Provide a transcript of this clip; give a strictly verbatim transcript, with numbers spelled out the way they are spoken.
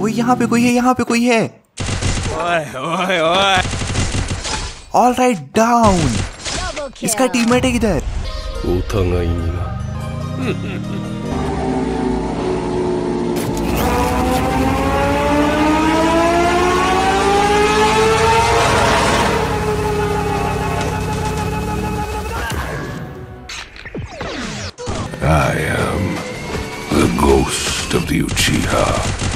वो यहाँ पे कोई है, यहाँ पे कोई है। ओए ओए ओए। All right down. इसका टीममेट है किधर? I am the ghost of the Uchiha.